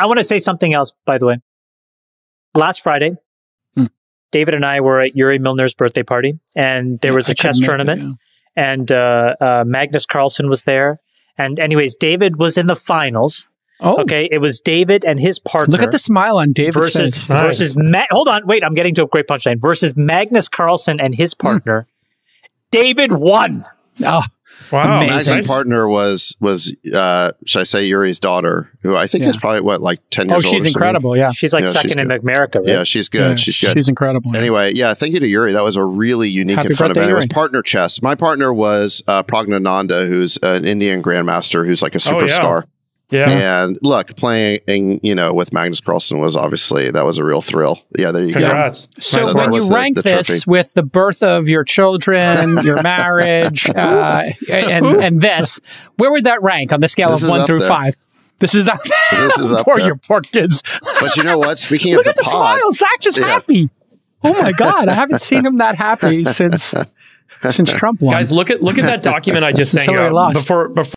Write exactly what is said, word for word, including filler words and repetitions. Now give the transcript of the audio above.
I want to say something else, by the way. Last Friday, hmm. David and I were at Yuri Milner's birthday party, and there yeah, was a I chess tournament, it, yeah. and uh, uh, Magnus Carlsen was there. And anyways, David was in the finals. Oh. Okay, it was David and his partner. Look at the smile on David's versus, face. Nice. Versus Ma- Hold on, wait, I'm getting to a great punchline. Versus Magnus Carlsen and his partner. Hmm. David won. Oh, wow. Amazing. His partner was, was uh, should I say, Yuri's daughter, who I think yeah. is probably, what, like ten years old? Oh, she's old incredible, yeah. She's like you know, second she's in good. America, right? Yeah, she's good. Yeah, she's good. She's incredible. Anyway, yeah, thank you to Yuri. That was a really unique Happy and fun event. Yuri. It was partner chess. My partner was uh, Pragnananda, who's an Indian grandmaster who's like a superstar. Oh, yeah. Yeah. And look, playing, you know, with Magnus Carlsen was obviously, that was a real thrill. Yeah, there you Congrats. Go. So, so when you the, rank the this with the birth of your children, your marriage, uh, and, and this, where would that rank on the scale this of one through there. Five? This is up there. This is up poor, there. Your poor kids. But you know what? Speaking Look of the Look at the pod, smile. Zach is yeah. happy. Oh my God. I haven't seen him that happy since... Since Trump won. Guys, look at look at that document I just sent you before before